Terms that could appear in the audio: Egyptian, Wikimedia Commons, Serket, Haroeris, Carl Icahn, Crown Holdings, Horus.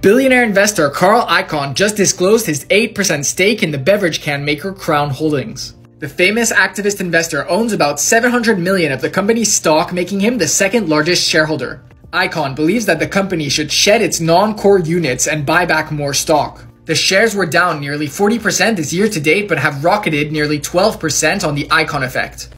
Billionaire investor Carl Icahn just disclosed his 8% stake in the beverage can maker Crown Holdings. The famous activist investor owns about $700 million of the company's stock, making him the second largest shareholder. Icahn believes that the company should shed its non-core units and buy back more stock. The shares were down nearly 40% this year to date, but have rocketed nearly 12% on the Icahn effect.